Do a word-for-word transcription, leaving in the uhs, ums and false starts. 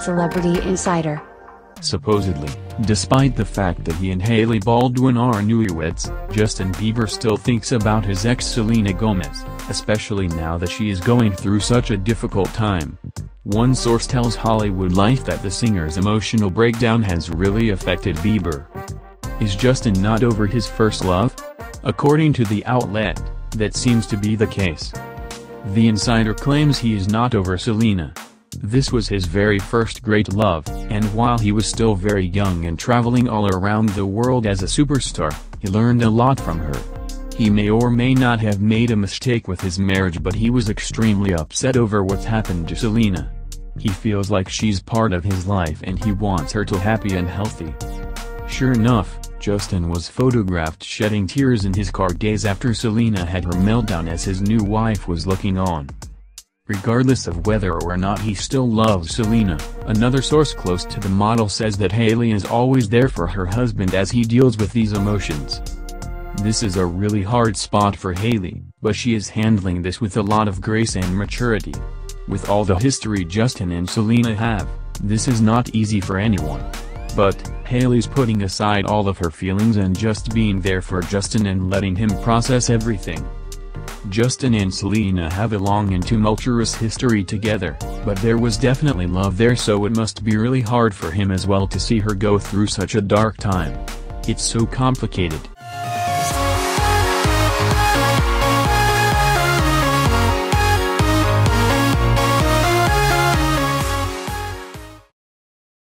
Celebrity Insider. Supposedly, despite the fact that he and Hailey Baldwin are newlyweds, Justin Bieber still thinks about his ex Selena Gomez, especially now that she is going through such a difficult time. One source tells HollywoodLife that the singer's emotional breakdown has really affected Bieber. Is Justin not over his first love? According to the outlet, that seems to be the case. The insider claims he is not over Selena. This was his very first great love, and while he was still very young and traveling all around the world as a superstar, he learned a lot from her. He may or may not have made a mistake with his marriage, but he was extremely upset over what's happened to Selena. He feels like she's part of his life and he wants her to be happy and healthy. Sure enough, Justin was photographed shedding tears in his car days after Selena had her meltdown as his new wife was looking on. Regardless of whether or not he still loves Selena, another source close to the model says that Hailey is always there for her husband as he deals with these emotions. This is a really hard spot for Hailey, but she is handling this with a lot of grace and maturity. With all the history Justin and Selena have, this is not easy for anyone. But, Hailey's putting aside all of her feelings and just being there for Justin and letting him process everything. Justin and Selena have a long and tumultuous history together, but there was definitely love there, so it must be really hard for him as well to see her go through such a dark time. It's so complicated.